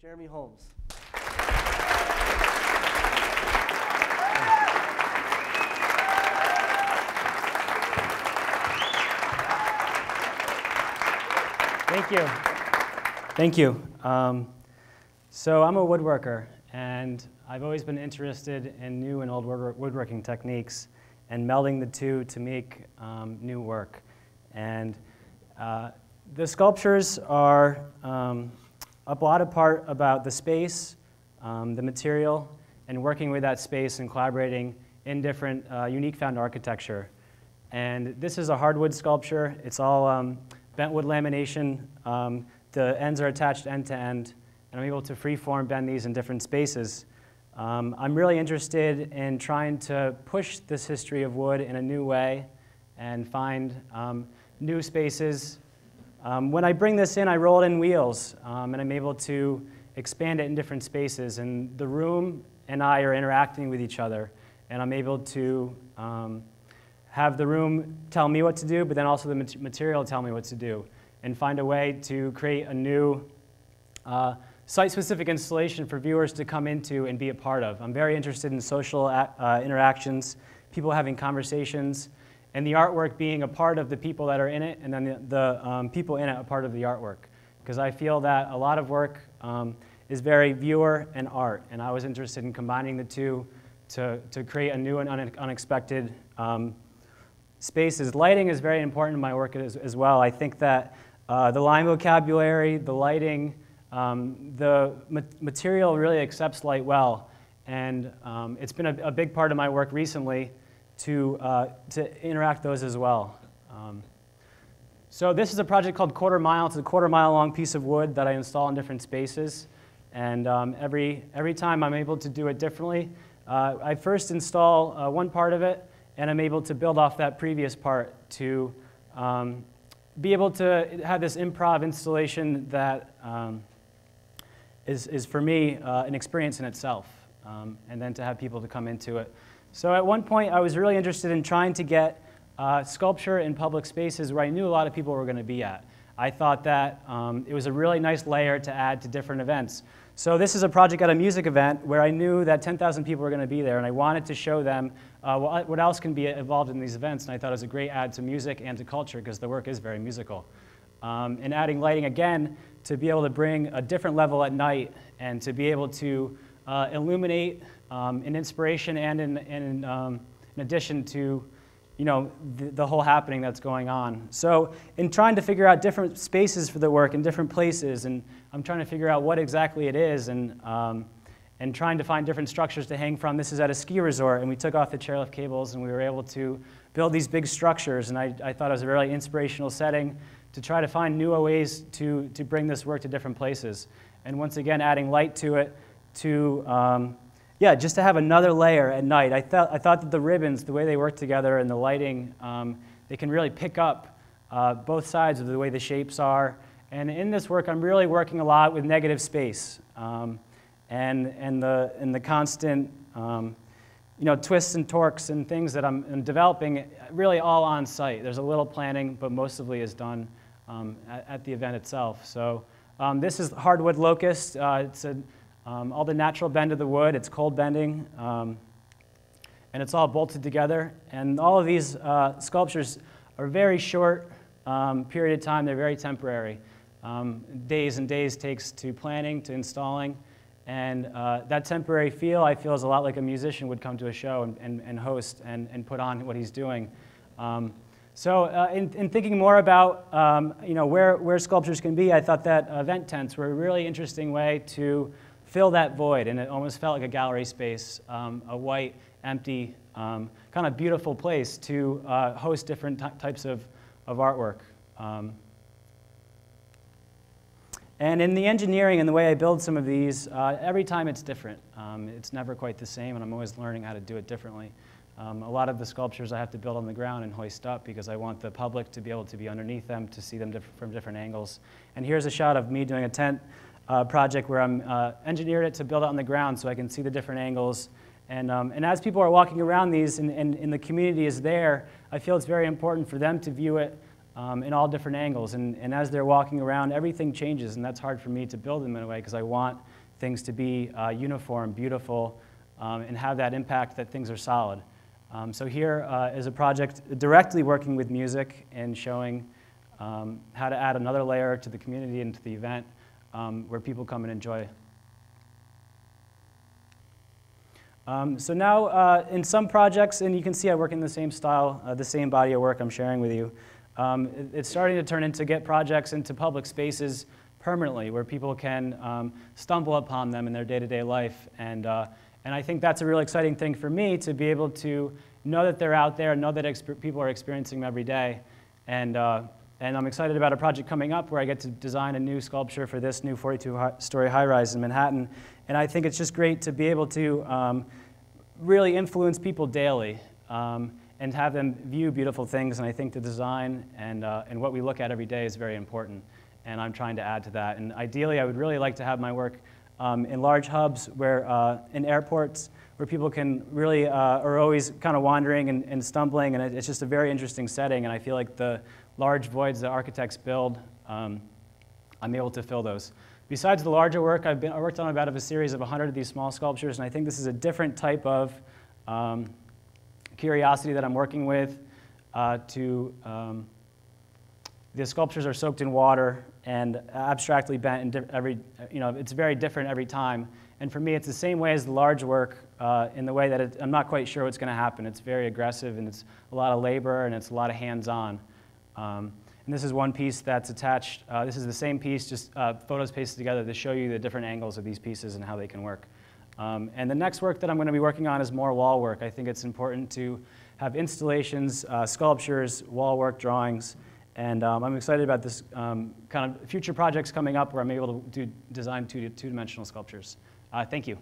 Jeremy Holmes. Thank you. Thank you. So I'm a woodworker, and I've always been interested in new and old woodworking techniques and melding the two to make new work. And the sculptures are a lot apart about the space, the material, and working with that space and collaborating in different unique found architecture. And this is a hardwood sculpture. It's all bentwood lamination. The ends are attached end to end, and I'm able to freeform bend these in different spaces. I'm really interested in trying to push this history of wood in a new way and find new spaces. When I bring this in, I roll it in wheels, and I'm able to expand it in different spaces. And the room and I are interacting with each other, and I'm able to have the room tell me what to do, but then also the material tell me what to do, and find a way to create a new site-specific installation for viewers to come into and be a part of. I'm very interested in social interactions, people having conversations, and the artwork being a part of the people that are in it, and then the people in it a part of the artwork. Because I feel that a lot of work is very viewer and art, and I was interested in combining the two to create a new and unexpected spaces. Lighting is very important in my work as well. I think that the line vocabulary, the lighting, the material really accepts light well. And it's been a big part of my work recently to interact those as well. So this is a project called Quarter Mile. It's a quarter mile long piece of wood that I install in different spaces. And every time I'm able to do it differently. I first install one part of it, and I'm able to build off that previous part to be able to have this improv installation that is for me, an experience in itself, and then to have people to come into it. So at one point, I was really interested in trying to get sculpture in public spaces where I knew a lot of people were going to be at. I thought that it was a really nice layer to add to different events. So this is a project at a music event where I knew that 10,000 people were going to be there, and I wanted to show them what else can be involved in these events, and I thought it was a great add to music and to culture because the work is very musical. And adding lighting again to be able to bring a different level at night and to be able to illuminate in inspiration and in addition to the whole happening that's going on. So in trying to figure out different spaces for the work in different places, and I'm trying to figure out what exactly it is, and trying to find different structures to hang from. This is at a ski resort, and we took off the chairlift cables, and we were able to build these big structures, and I thought it was a really inspirational setting to try to find new ways to bring this work to different places. And once again, adding light to it to yeah, just to have another layer at night. I thought that the ribbons, the way they work together and the lighting, they can really pick up both sides of the way the shapes are. And in this work, I'm really working a lot with negative space and the constant twists and torques and things that I'm developing really all on site. There's a little planning, but mostly is done at the event itself. So this is hardwood locust. It's all the natural bend of the wood, it's cold bending, and it's all bolted together. And all of these sculptures are very short period of time. They're very temporary. Days and days takes to planning, to installing. And that temporary feel, I feel, is a lot like a musician would come to a show and host and put on what he's doing. So in thinking more about where sculptures can be, I thought that event tents were a really interesting way to fill that void, and it almost felt like a gallery space, a white, empty, kind of beautiful place to host different types of artwork. And in the engineering and the way I build some of these, every time it's different. It's never quite the same, and I'm always learning how to do it differently. A lot of the sculptures I have to build on the ground and hoist up because I want the public to be able to be underneath them, to see them from different angles. And here's a shot of me doing a tent project where I'm engineered it to build it on the ground so I can see the different angles. And as people are walking around these and the community is there, I feel it's very important for them to view it in all different angles. And as they're walking around, everything changes, and that's hard for me to build them in a way because I want things to be uniform, beautiful, and have that impact that things are solid. So here is a project directly working with music and showing how to add another layer to the community and to the event where people come and enjoy. So now in some projects, and you can see I work in the same style, the same body of work I'm sharing with you, it's starting to turn into get projects into public spaces permanently where people can stumble upon them in their day-to-day life. And I think that's a really exciting thing for me to be able to know that they're out there, know that people are experiencing them every day. And I'm excited about a project coming up where I get to design a new sculpture for this new 42-story high-rise in Manhattan. And I think it's just great to be able to really influence people daily and have them view beautiful things. And I think the design and what we look at every day is very important. And I'm trying to add to that. And ideally, I would really like to have my work in large hubs where, in airports where people can really, are always kind of wandering and stumbling, and it's just a very interesting setting, and I feel like the large voids that architects build, I'm able to fill those. Besides the larger work, I worked on about a series of 100 of these small sculptures, and I think this is a different type of curiosity that I'm working with. The sculptures are soaked in water and abstractly bent, and it's very different every time. And for me, it's the same way as the large work in the way that I'm not quite sure what's going to happen. It's very aggressive, and it's a lot of labor, and it's a lot of hands-on. And this is one piece that's attached. This is the same piece, just photos pasted together to show you the different angles of these pieces and how they can work. And the next work that I'm going to be working on is more wall work. I think it's important to have installations, sculptures, wall work, drawings. And I'm excited about this kind of future projects coming up where I'm able to design two-dimensional sculptures. Thank you.